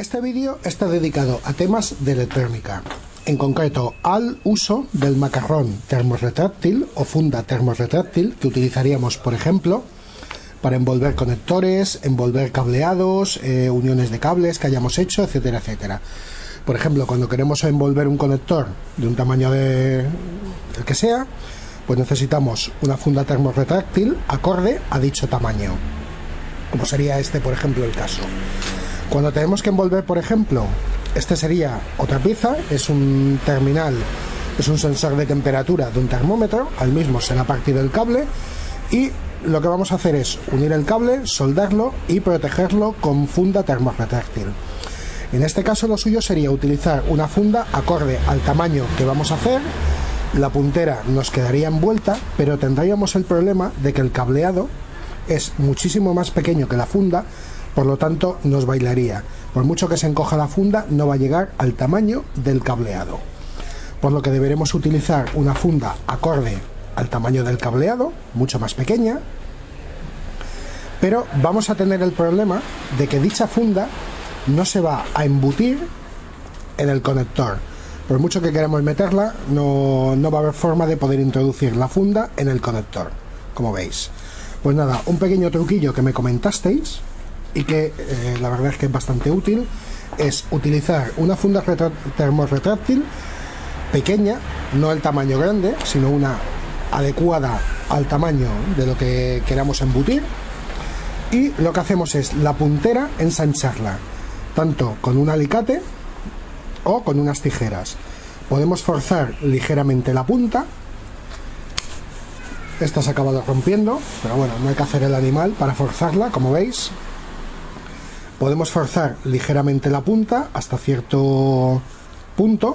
Este vídeo está dedicado a temas de electrónica, en concreto al uso del macarrón termorretráctil o funda termorretráctil que utilizaríamos, por ejemplo, para envolver conectores, envolver cableados, uniones de cables que hayamos hecho, etcétera, etcétera. Por ejemplo, cuando queremos envolver un conector de un tamaño de el que sea, pues necesitamos una funda termorretráctil acorde a dicho tamaño, como sería este, por ejemplo, el caso. Cuando tenemos que envolver, por ejemplo, este sería otra pieza, es un terminal, es un sensor de temperatura de un termómetro, al mismo se le ha partido el cable y lo que vamos a hacer es unir el cable, soldarlo y protegerlo con funda termorretráctil. En este caso lo suyo sería utilizar una funda acorde al tamaño que vamos a hacer, la puntera nos quedaría envuelta, pero tendríamos el problema de que el cableado es muchísimo más pequeño que la funda, por lo tanto nos bailaría. Por mucho que se encoja la funda, no va a llegar al tamaño del cableado. Por lo que deberemos utilizar una funda acorde al tamaño del cableado, mucho más pequeña, pero vamos a tener el problema de que dicha funda no se va a embutir en el conector. Por mucho que queramos meterla, no va a haber forma de poder introducir la funda en el conector, como veis. Pues nada, un pequeño truquillo que me comentasteis y que la verdad es que es bastante útil, es utilizar una funda termorretráctil pequeña, no el tamaño grande, sino una adecuada al tamaño de lo que queramos embutir, y lo que hacemos es la puntera ensancharla, tanto con un alicate o con unas tijeras. Podemos forzar ligeramente la punta, esta se ha acabado rompiendo, pero bueno, no hay que hacer el animal para forzarla, como veis. Podemos forzar ligeramente la punta hasta cierto punto.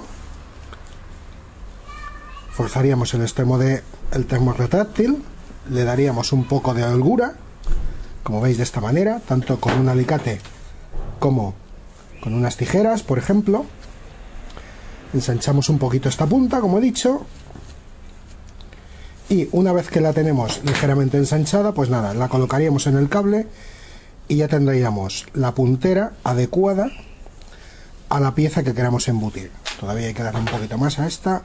Forzaríamos el extremo del termorretráctil, le daríamos un poco de holgura, como veis de esta manera, tanto con un alicate como con unas tijeras, por ejemplo. Ensanchamos un poquito esta punta, como he dicho. Y una vez que la tenemos ligeramente ensanchada, pues nada, la colocaríamos en el cable y ya tendríamos la puntera adecuada a la pieza que queramos embutir. Todavía hay que darle un poquito más a esta,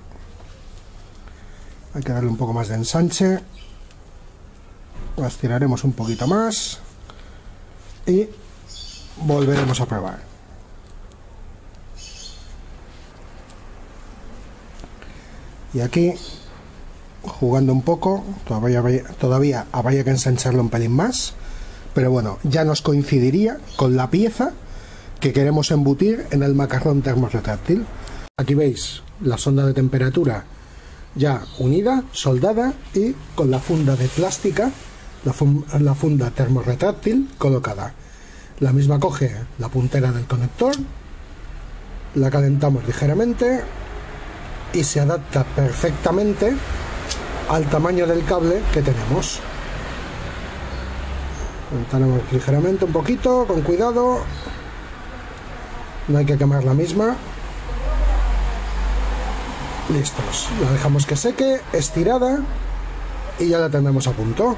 hay que darle un poco más de ensanche, la estiraremos un poquito más y volveremos a probar. Y aquí, jugando un poco, todavía habría que ensancharlo un pelín más. Pero bueno, ya nos coincidiría con la pieza que queremos embutir en el macarrón termorretráctil. Aquí veis la sonda de temperatura ya unida, soldada y con la funda de plástica, la funda termorretráctil colocada. La misma coge la puntera del conector, la calentamos ligeramente y se adapta perfectamente al tamaño del cable que tenemos. Cortamos ligeramente un poquito, con cuidado, no hay que quemar la misma. Listos, la dejamos que seque, estirada y ya la tendremos a punto.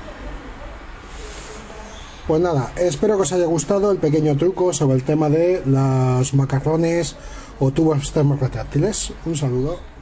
Pues nada, espero que os haya gustado el pequeño truco sobre el tema de los macarrones o tubos termorretráctiles. Un saludo.